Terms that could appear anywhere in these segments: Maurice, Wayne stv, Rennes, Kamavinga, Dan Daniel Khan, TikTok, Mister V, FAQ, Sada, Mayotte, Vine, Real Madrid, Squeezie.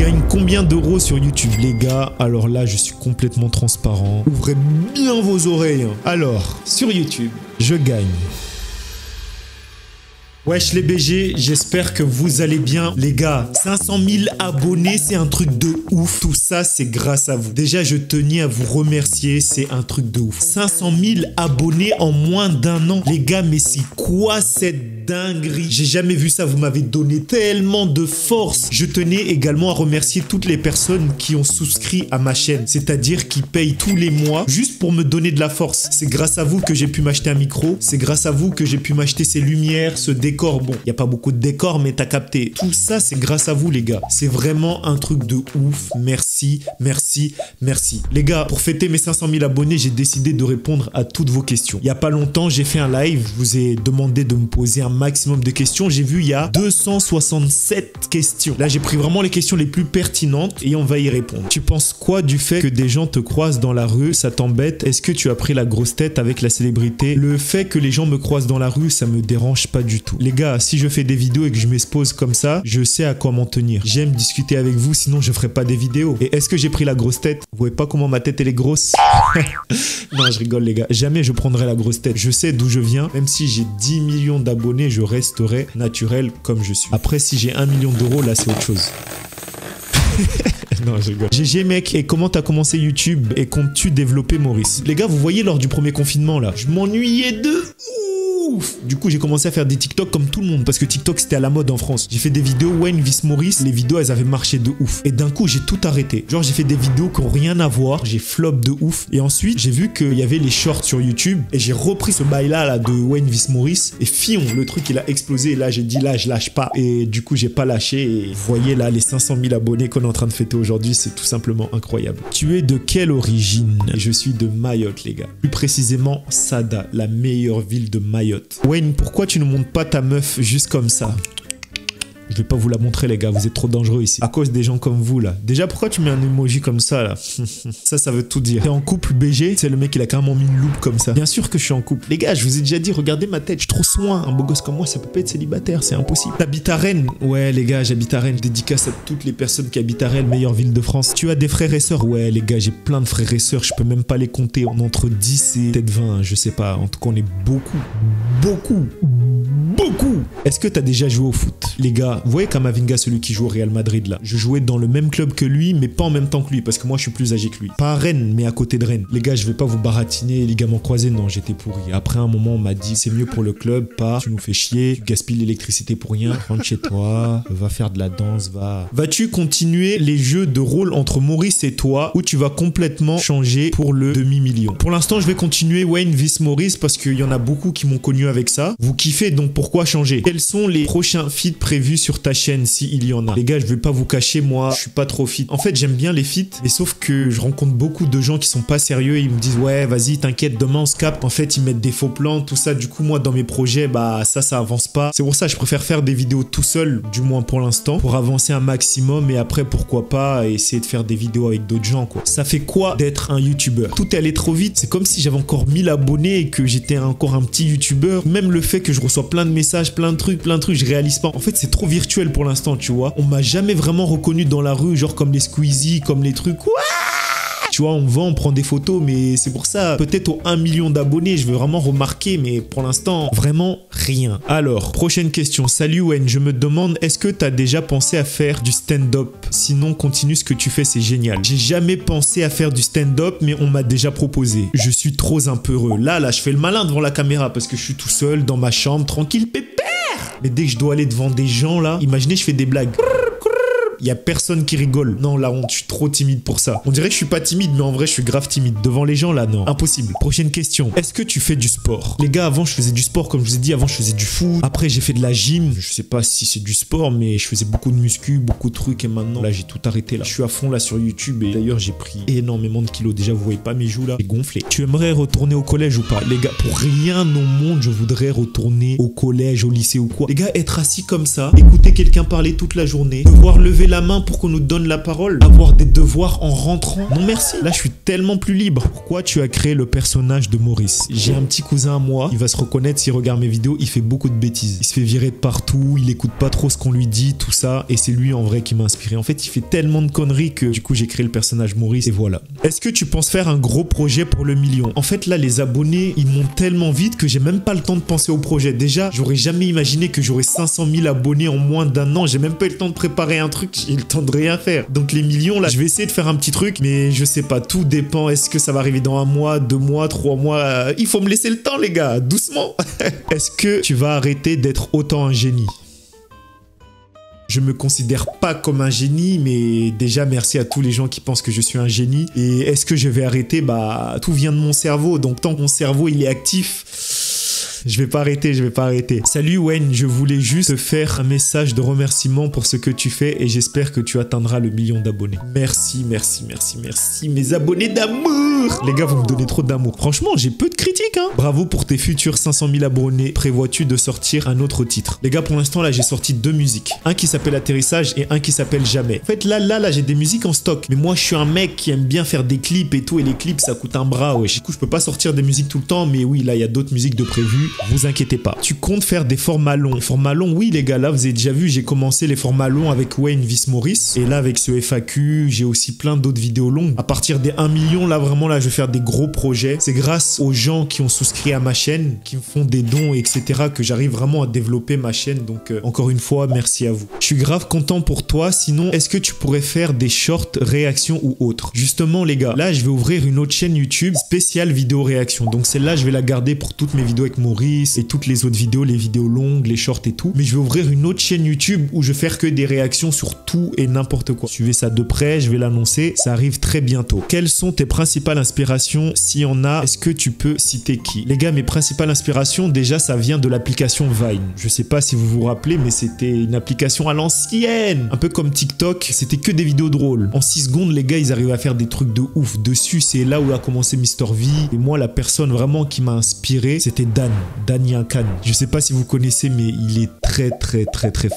gagne combien d'euros sur YouTube, les gars? Alors là, je suis complètement transparent. Ouvrez bien vos oreilles. Alors, sur YouTube, je gagne... Wesh les BG, j'espère que vous allez bien. Les gars, 500 000 abonnés, c'est un truc de ouf. Tout ça, c'est grâce à vous. Déjà, je tenais à vous remercier, c'est un truc de ouf. 500 000 abonnés en moins d'un an. Les gars, mais c'est quoi cette dinguerie? J'ai jamais vu ça, vous m'avez donné tellement de force. Je tenais également à remercier toutes les personnes qui ont souscrit à ma chaîne, c'est-à-dire qui payent tous les mois juste pour me donner de la force. C'est grâce à vous que j'ai pu m'acheter un micro, c'est grâce à vous que j'ai pu m'acheter ces lumières, ce décor. Bon, il n'y a pas beaucoup de décors, mais t'as capté. Tout ça, c'est grâce à vous, les gars. C'est vraiment un truc de ouf. Merci, merci, merci. Les gars, pour fêter mes 500 000 abonnés, j'ai décidé de répondre à toutes vos questions. Il n'y a pas longtemps, j'ai fait un live, je vous ai demandé de me poser un maximum de questions. J'ai vu il y a 267 questions. Là, j'ai pris vraiment les questions les plus pertinentes et on va y répondre. Tu penses quoi du fait que des gens te croisent dans la rue? Ça t'embête? Est-ce que tu as pris la grosse tête avec la célébrité? Le fait que les gens me croisent dans la rue, ça me dérange pas du tout. Les gars, si je fais des vidéos et que je m'expose comme ça, je sais à quoi m'en tenir. J'aime discuter avec vous, sinon je ferai pas des vidéos. Et est-ce que j'ai pris la grosse tête? Vous voyez pas comment ma tête elle est grosse? Non, je rigole les gars. Jamais je prendrai la grosse tête. Je sais d'où je viens. Même si j'ai 10 millions d'abonnés, je resterai naturel comme je suis. Après, si j'ai 1 million d'euros, là, c'est autre chose. Non, je rigole. GG mec, et comment t'as commencé YouTube et comptes-tu développer Maurice? Les gars, vous voyez, lors du premier confinement, là, je m'ennuyais de... Du coup, j'ai commencé à faire des TikTok comme tout le monde parce que TikTok c'était à la mode en France. J'ai fait des vidéos Wayne vs Maurice, les vidéos elles avaient marché de ouf. Et d'un coup, j'ai tout arrêté. Genre, j'ai fait des vidéos qui ont rien à voir, j'ai flop de ouf. Et ensuite, j'ai vu qu'il y avait les shorts sur YouTube et j'ai repris ce bail là de Wayne vs Maurice. Et fion, le truc il a explosé. Et là, j'ai dit là, je lâche pas. Et du coup, j'ai pas lâché. Et vous voyez là, les 500 000 abonnés qu'on est en train de fêter aujourd'hui, c'est tout simplement incroyable. Tu es de quelle origine? Je suis de Mayotte, les gars. Plus précisément, Sada, la meilleure ville de Mayotte. Wayne, pourquoi tu ne montes pas ta meuf juste comme ça? Je vais pas vous la montrer les gars, vous êtes trop dangereux ici. À cause des gens comme vous là. Déjà pourquoi tu mets un emoji comme ça là? Ça veut tout dire. T'es en couple BG? C'est le mec il a carrément mis une loupe comme ça. Bien sûr que je suis en couple. Les gars, je vous ai déjà dit, regardez ma tête, je suis trop soin. Un beau gosse comme moi ça peut pas être célibataire, c'est impossible. T'habites à Rennes? Ouais les gars, j'habite à Rennes. Je dédicace à toutes les personnes qui habitent à Rennes, meilleure ville de France. Tu as des frères et sœurs? Ouais les gars, j'ai plein de frères et sœurs, je peux même pas les compter. On est entre 10 et peut-être 20, je sais pas. En tout cas on est beaucoup. Est-ce que t'as déjà joué au foot? Les gars, vous voyez Kamavinga, celui qui joue au Real Madrid là. Je jouais dans le même club que lui, mais pas en même temps que lui, parce que moi je suis plus âgé que lui. Pas à Rennes, mais à côté de Rennes. Les gars, je vais pas vous baratiner, ligaments croisés, non, j'étais pourri. Après un moment, on m'a dit, c'est mieux pour le club, pas, tu nous fais chier, tu gaspilles l'électricité pour rien, rentre chez toi, va faire de la danse, va. Vas-tu continuer les jeux de rôle entre Maurice et toi, ou tu vas complètement changer pour le demi-million? Pour l'instant, je vais continuer Wayne vs Maurice, parce qu'il y en a beaucoup qui m'ont connu avec ça. Vous kiffez, donc pourquoi changer? Quels sont les prochains feats prévus sur ta chaîne s'il y en a? Les gars, je vais pas vous cacher, moi je suis pas trop fit. En fait j'aime bien les fits, mais sauf que je rencontre beaucoup de gens qui sont pas sérieux et ils me disent ouais vas-y t'inquiète demain on se capte. En fait ils mettent des faux plans, tout ça. Du coup moi dans mes projets bah ça avance pas. C'est pour ça que je préfère faire des vidéos tout seul, du moins pour l'instant, pour avancer un maximum et après pourquoi pas essayer de faire des vidéos avec d'autres gens quoi. Ça fait quoi d'être un youtubeur? Tout est allé trop vite, c'est comme si j'avais encore 1000 abonnés et que j'étais encore un petit youtubeur. Même le fait que je reçois plein de messages, plein de trucs, je réalise pas. En fait c'est trop virtuel pour l'instant, tu vois. On m'a jamais vraiment reconnu dans la rue, genre comme les Squeezie, comme les trucs. Ouah, tu vois, on va, on prend des photos, mais c'est pour ça. Peut-être aux 1 million d'abonnés, je veux vraiment remarquer, mais pour l'instant, vraiment rien. Alors, prochaine question. Salut Wen, je me demande, est-ce que t'as déjà pensé à faire du stand-up? Sinon, continue ce que tu fais, c'est génial. J'ai jamais pensé à faire du stand-up, mais on m'a déjà proposé. Je suis trop impeureux. Là, je fais le malin devant la caméra parce que je suis tout seul dans ma chambre, tranquille, pépère. Mais dès que je dois aller devant des gens là, imaginez je fais des blagues. Il n'y a personne qui rigole. Non, la honte, je suis trop timide pour ça. On dirait que je suis pas timide, mais en vrai, je suis grave timide. Devant les gens, là, non. Impossible. Prochaine question. Est-ce que tu fais du sport? Les gars, avant, je faisais du sport, comme je vous ai dit. Avant, je faisais du foot. Après, j'ai fait de la gym. Je sais pas si c'est du sport, mais je faisais beaucoup de muscu, beaucoup de trucs. Et maintenant, là, j'ai tout arrêté, là. Je suis à fond, là, sur YouTube. Et d'ailleurs, j'ai pris énormément de kilos. Déjà, vous voyez pas mes joues, là. J'ai gonflé. Tu aimerais retourner au collège ou pas? Les gars, pour rien au monde, je voudrais retourner au collège, au lycée ou quoi. Les gars, être assis comme ça, écouter quelqu'un parler toute la journée, devoir lever la main pour qu'on nous donne la parole, avoir des devoirs en rentrant. Non merci, là je suis tellement plus libre. Pourquoi tu as créé le personnage de Maurice? J'ai un petit cousin à moi, il va se reconnaître s'il regarde mes vidéos, il fait beaucoup de bêtises. Il se fait virer de partout, il écoute pas trop ce qu'on lui dit, tout ça. Et c'est lui en vrai qui m'a inspiré. En fait, il fait tellement de conneries que du coup j'ai créé le personnage Maurice et voilà. Est-ce que tu penses faire un gros projet pour le million? En fait là les abonnés ils montent tellement vite que j'ai même pas le temps de penser au projet. Déjà j'aurais jamais imaginé que j'aurais 500 000 abonnés en moins d'un an. J'ai même pas eu le temps de préparer un truc, j'ai le temps de rien faire. Donc les millions là je vais essayer de faire un petit truc mais je sais pas, tout dépend. Est-ce que ça va arriver dans un mois, 2 mois, 3 mois? Il faut me laisser le temps les gars, doucement. Est-ce que tu vas arrêter d'être autant un génie? Je me considère pas comme un génie, mais déjà merci à tous les gens qui pensent que je suis un génie. Et est-ce que je vais arrêter? Bah, tout vient de mon cerveau, donc tant que mon cerveau il est actif... Je vais pas arrêter. Salut Wayne, je voulais juste te faire un message de remerciement pour ce que tu fais et j'espère que tu atteindras le million d'abonnés. Merci mes abonnés d'amour. Les gars, vous me donnez trop d'amour. Franchement, j'ai peu de critiques, hein. Bravo pour tes futurs 500 000 abonnés. Prévois-tu de sortir un autre titre? Les gars, pour l'instant, là, j'ai sorti 2 musiques. Un qui s'appelle Atterrissage et un qui s'appelle Jamais. En fait, là, j'ai des musiques en stock. Mais moi, je suis un mec qui aime bien faire des clips et tout. Et les clips, ça coûte un bras, ouais. Du coup, je peux pas sortir des musiques tout le temps. Mais oui, là, il y a d'autres musiques de prévues. Vous inquiétez pas. Tu comptes faire des formats longs? Les formats longs, oui les gars, là vous avez déjà vu, j'ai commencé les formats longs avec Wayne vs Maurice. Et là avec ce FAQ, j'ai aussi plein d'autres vidéos longues. À partir des 1 million, là vraiment, là je vais faire des gros projets. C'est grâce aux gens qui ont souscrit à ma chaîne, qui me font des dons, etc. que j'arrive vraiment à développer ma chaîne. Donc encore une fois, merci à vous. Je suis grave content pour toi. Sinon, est-ce que tu pourrais faire des shorts, réactions ou autres? Justement les gars, là je vais ouvrir une autre chaîne YouTube spéciale vidéo réaction. Donc celle-là, je vais la garder pour toutes mes vidéos avec Maurice et toutes les autres vidéos, les vidéos longues, les shorts et tout. Mais je vais ouvrir une autre chaîne YouTube où je vais faire que des réactions sur tout et n'importe quoi. Suivez ça de près, je vais l'annoncer, ça arrive très bientôt. Quelles sont tes principales inspirations? S'il y en a, est-ce que tu peux citer qui? Les gars, mes principales inspirations, déjà, ça vient de l'application Vine. Je sais pas si vous vous rappelez, mais c'était une application à l'ancienne. Un peu comme TikTok, c'était que des vidéos drôles. En 6 secondes, les gars, ils arrivaient à faire des trucs de ouf. Dessus, c'est là où a commencé Mister V. Et moi, la personne vraiment qui m'a inspiré, c'était Dan Daniel Khan. Je sais pas si vous connaissez, mais il est très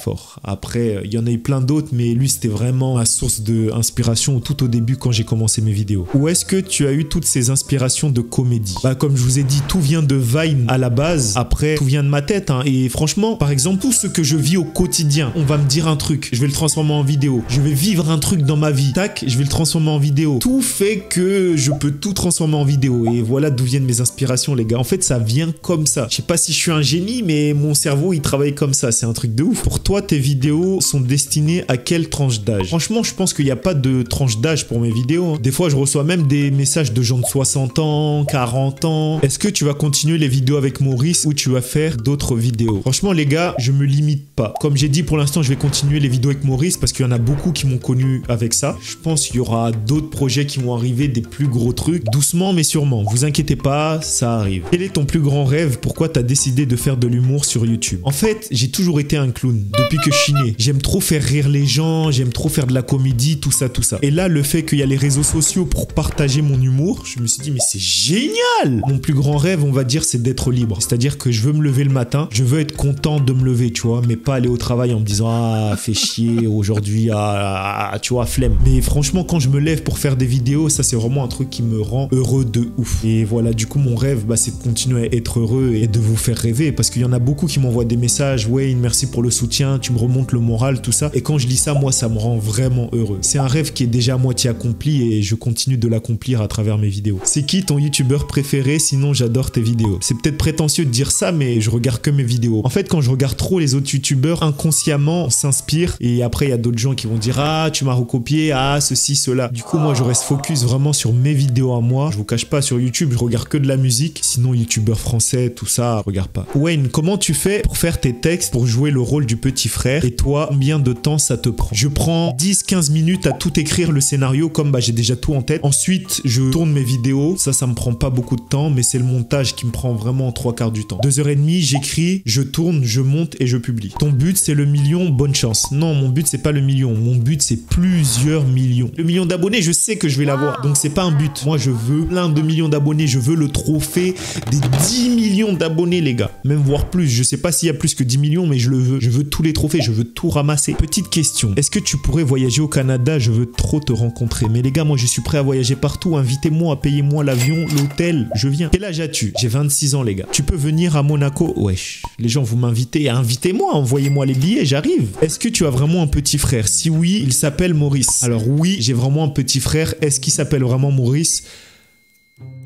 fort. Après, il y en a eu plein d'autres, mais lui, c'était vraiment ma source d'inspiration tout au début quand j'ai commencé mes vidéos. Où est-ce que tu as eu toutes ces inspirations de comédie? Bah, comme je vous ai dit, tout vient de Vine à la base. Après, tout vient de ma tête, hein. Et franchement, par exemple, tout ce que je vis au quotidien, on va me dire un truc, je vais le transformer en vidéo. Je vais vivre un truc dans ma vie. Tac, je vais le transformer en vidéo. Tout fait que je peux tout transformer en vidéo. Et voilà d'où viennent mes inspirations, les gars. En fait, ça vient comme ça. Je sais pas si je suis un génie, mais mon cerveau il travaille comme ça, c'est un truc de ouf. Pour toi, tes vidéos sont destinées à quelle tranche d'âge? Franchement, je pense qu'il n'y a pas de tranche d'âge pour mes vidéos, hein. Des fois, je reçois même des messages de gens de 60 ans, 40 ans. Est-ce que tu vas continuer les vidéos avec Maurice ou tu vas faire d'autres vidéos? Franchement, les gars, je me limite pas. Comme j'ai dit, pour l'instant, je vais continuer les vidéos avec Maurice parce qu'il y en a beaucoup qui m'ont connu avec ça. Je pense qu'il y aura d'autres projets qui vont arriver, des plus gros trucs, doucement mais sûrement. Vous inquiétez pas, ça arrive. Quel est ton plus grand rêve? Pourquoi t'as décidé de faire de l'humour sur YouTube? En fait, j'ai toujours été un clown depuis que je suis né. J'aime trop faire rire les gens, j'aime trop faire de la comédie, tout ça. Et là, le fait qu'il y a les réseaux sociaux pour partager mon humour, je me suis dit mais c'est génial. Mon plus grand rêve, on va dire, c'est d'être libre. C'est-à-dire que je veux me lever le matin, je veux être content de me lever, tu vois, mais pas aller au travail en me disant ah fais chier aujourd'hui, ah tu vois, flemme. Mais franchement, quand je me lève pour faire des vidéos, ça c'est vraiment un truc qui me rend heureux de ouf. Et voilà, du coup, mon rêve, bah, c'est de continuer à être heureux et de vous faire rêver, parce qu'il y en a beaucoup qui m'envoient des messages, Wayne, merci pour le soutien, tu me remontes le moral, tout ça. Et quand je lis ça, moi, ça me rend vraiment heureux. C'est un rêve qui est déjà à moitié accompli et je continue de l'accomplir à travers mes vidéos. C'est qui ton youtubeur préféré? Sinon, j'adore tes vidéos. C'est peut-être prétentieux de dire ça, mais je regarde que mes vidéos. En fait, quand je regarde trop les autres youtubeurs, inconsciemment, on s'inspire et après, il y a d'autres gens qui vont dire ah, tu m'as recopié, ah, ceci, cela. Du coup, moi, je reste focus vraiment sur mes vidéos à moi. Je vous cache pas, sur YouTube, je regarde que de la musique. Sinon, youtubeur français, tout ça, regarde pas. Wayne, comment tu fais pour faire tes textes, pour jouer le rôle du petit frère? Et toi, combien de temps ça te prend? Je prends 10-15 minutes à tout écrire le scénario, comme bah, j'ai déjà tout en tête. Ensuite, je tourne mes vidéos. Ça me prend pas beaucoup de temps, mais c'est le montage qui me prend vraiment 3/4 du temps. 2h30, j'écris, je tourne, je monte et je publie. Ton but, c'est le million, bonne chance. Non, mon but, c'est pas le million. Mon but, c'est plusieurs millions. Le million d'abonnés, je sais que je vais l'avoir. Donc, c'est pas un but. Moi, je veux plein de millions d'abonnés. Je veux le trophée des 10 millions d'abonnés, les gars. Même voire plus. Je sais pas s'il y a plus que 10 millions, mais je le veux. Je veux tous les trophées. Je veux tout ramasser. Petite question. Est-ce que tu pourrais voyager au Canada? Je veux trop te rencontrer. Mais les gars, moi, je suis prêt à voyager partout. Invitez-moi, payez-moi l'avion, l'hôtel. Je viens. Quel âge as-tu? J'ai 26 ans, les gars. Tu peux venir à Monaco? Wesh. Les gens, vous m'invitez. Invitez-moi. Envoyez-moi les billets. J'arrive. Est-ce que tu as vraiment un petit frère? Si oui, il s'appelle Maurice. Alors oui, j'ai vraiment un petit frère. Est-ce qu'il s'appelle vraiment Maurice?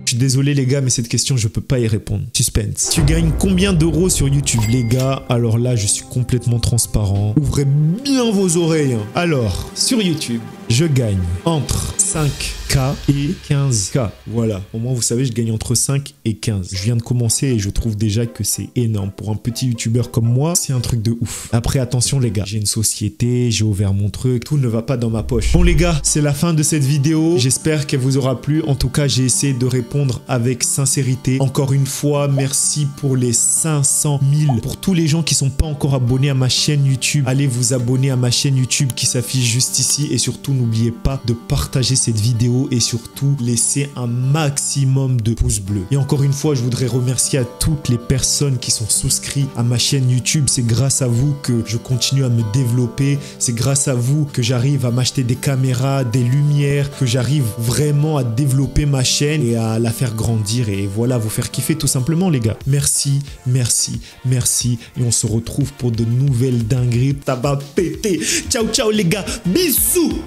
Je suis désolé les gars, mais cette question, je peux pas y répondre. Suspense. Tu gagnes combien d'euros sur YouTube, les gars? Alors là, je suis complètement transparent. Ouvrez bien vos oreilles. Hein. Alors, sur YouTube, je gagne entre 5K et 15K. Voilà. Au moins, vous savez, je gagne entre 5 et 15. Je viens de commencer et je trouve déjà que c'est énorme. Pour un petit youtubeur comme moi, c'est un truc de ouf. Après, attention les gars. J'ai une société, j'ai ouvert mon truc. Tout ne va pas dans ma poche. Bon les gars, c'est la fin de cette vidéo. J'espère qu'elle vous aura plu. En tout cas, j'ai essayé de répondre avec sincérité. Encore une fois, merci pour les 500 000. Pour tous les gens qui sont pas encore abonnés à ma chaîne YouTube, allez vous abonner à ma chaîne YouTube qui s'affiche juste ici. Et surtout, n'oubliez pas de partager cette vidéo et surtout laisser un maximum de pouces bleus. Et encore une fois, je voudrais remercier à toutes les personnes qui sont souscrites à ma chaîne YouTube. C'est grâce à vous que je continue à me développer. C'est grâce à vous que j'arrive à m'acheter des caméras, des lumières, que j'arrive vraiment à développer ma chaîne et à la faire grandir et voilà, vous faire kiffer tout simplement les gars. Merci, merci, merci et on se retrouve pour de nouvelles dingueries. Ça va péter. Ciao, ciao les gars. Bisous.